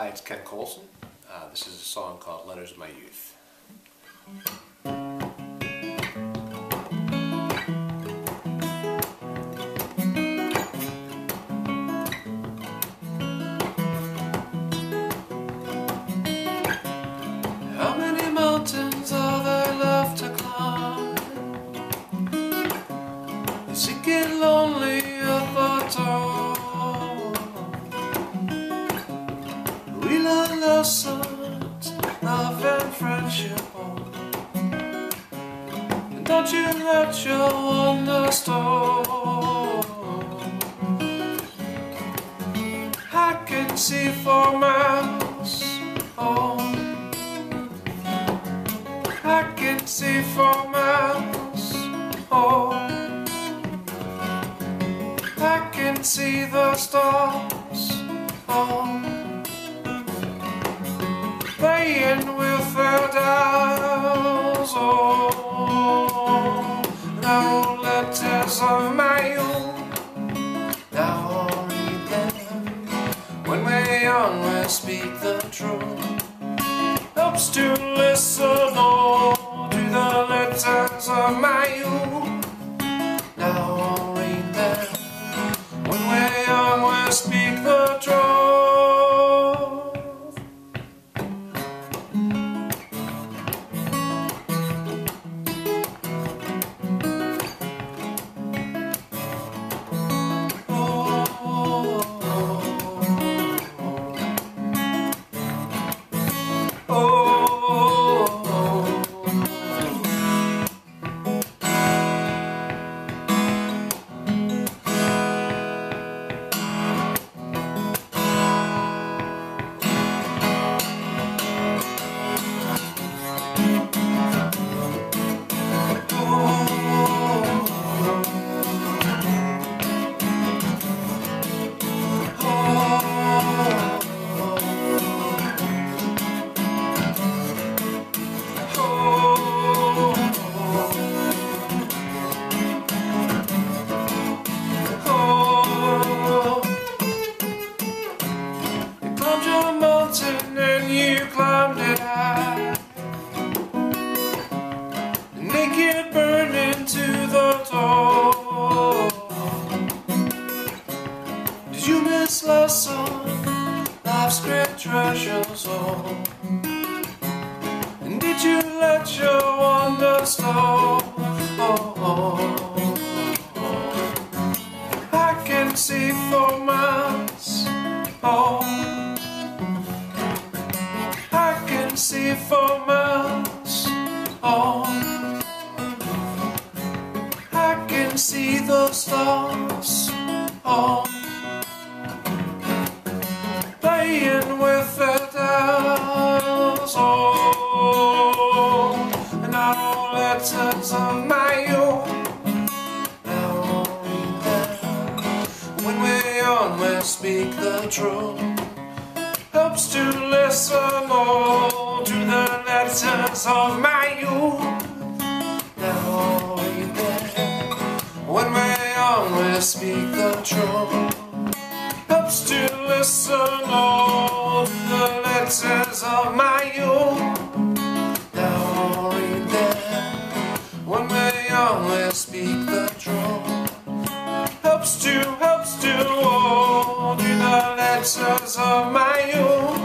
Hi, it's Ken Coulson. This is a song called Letters of My Youth. How many mountains are there left to climb? Does it get lonely? Your thoughts are lessons, love and friendship on. And don't you let your wonder store. I can see for miles on. I can see for miles on. I can see the stars on. Playing with their dolls, oh, now letters of my youth, now I'll read them. When we're young, we'll speak the truth. Helps to listen, oh, to the letters of my youth, now I'll read them. When we're young, we'll speak the truth. Naked burned into the door. Did you miss lesson? Life's great treasures all. And did you let your wonder store? Oh, oh, oh. I can see for miles. Oh, I can see for miles. Oh. I can see the stars on, playing with their dolls on, and all letters of my youth, now I'll read them. When we're young, we'll speak the truth. Helps to listen more to the letters of my youth, now I'll read them. When we're young, we'll speak the truth. Helps to listen all the letters of my youth. Now I'll read them. When we're young, we'll speak the truth. Helps to all do the letters of my youth.